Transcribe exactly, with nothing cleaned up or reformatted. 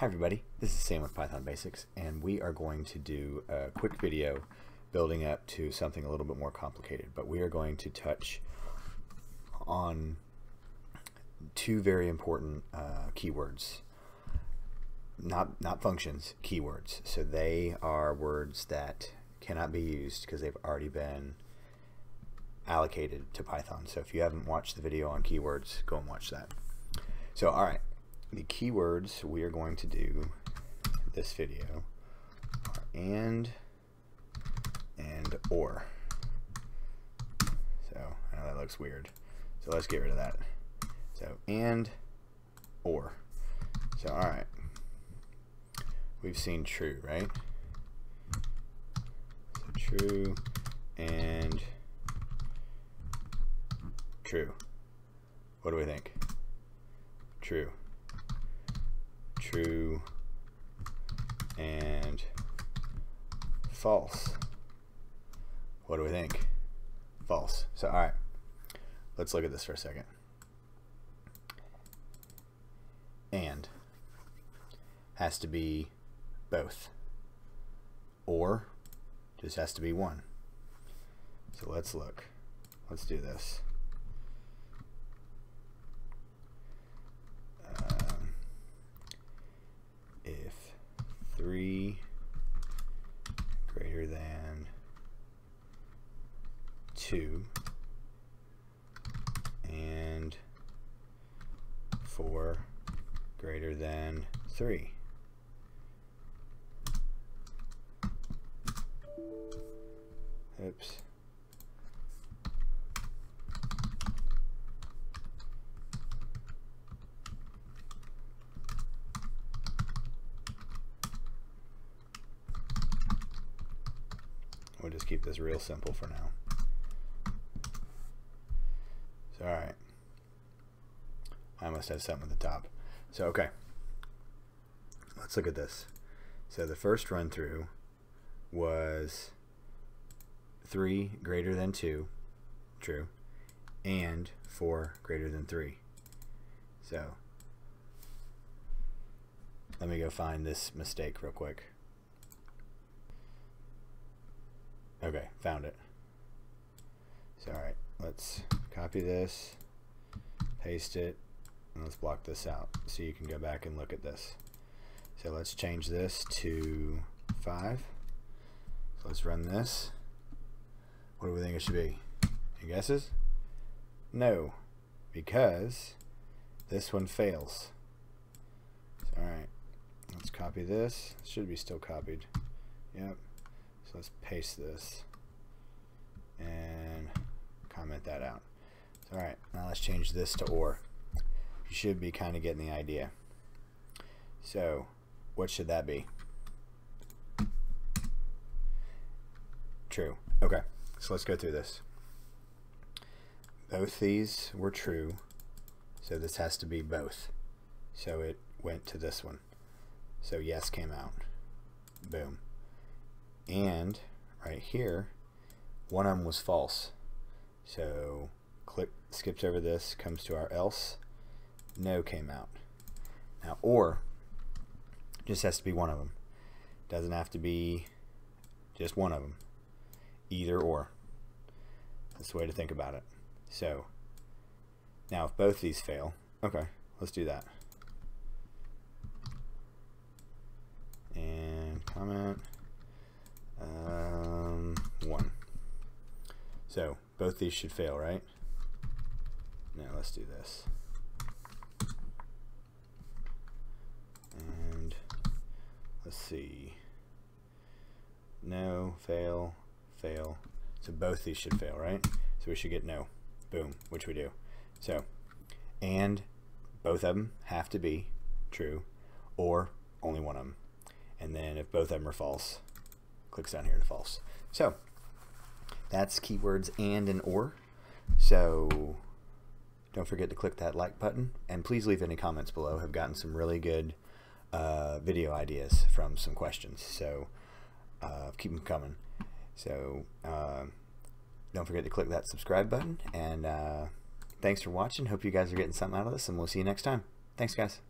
Hi everybody, this is Sam with Python Basics, and we are going to do a quick video building up to something a little bit more complicated, but we are going to touch on two very important uh, keywords, not not functions, keywords. So they are words that cannot be used because they've already been allocated to Python. So if you haven't watched the video on keywords, go and watch that. So alright. The keywords we are going to do this video are and and or. So I know that looks weird, so let's get rid of that. So and or. So alright, we've seen true, right? So true and true. What do we think? True. True and false. What do we think? False. So all right, let's look at this for a second. And has to be both, or just has to be one. So let's look. Let's do this. three greater than two and four greater than three. Oops. We'll just keep this real simple for now. So, all right, I must have something at the top. So okay, let's look at this. So the first run through was three greater than two, true, and four greater than three. So let me go find this mistake real quick. Okay, found it. So all right, let's copy this, paste it, and let's block this out so you can go back and look at this. So let's change this to five. So let's run this. What do we think it should be? Any guesses? No, because this one fails. So, all right, let's copy this. It should be still copied. Yep. So let's paste this and comment that out. So, all right, now let's change this to or. You should be kind of getting the idea. So what should that be? True. Okay, so let's go through this. Both these were true, so this has to be both. So it went to this one. So yes came out. Boom. And right here, one of them was false. So click, skips over this, comes to our else. No came out. Now or just has to be one of them. Doesn't have to be just one of them. Either or. That's the way to think about it. So now if both these fail, okay, let's do that. And comment. Um, one. So both these should fail, right? Now let's do this. And let's see. No, fail, fail. So both these should fail, right? So we should get no. Boom, which we do. So, and both of them have to be true, or only one of them. And then if both of them are false, clicks down here to false. So that's keywords and and or. So don't forget to click that like button, and please leave any comments below. I've gotten some really good uh, video ideas from some questions, so uh, keep them coming. So uh, don't forget to click that subscribe button, and uh, thanks for watching. Hope you guys are getting something out of this, and we'll see you next time. Thanks guys.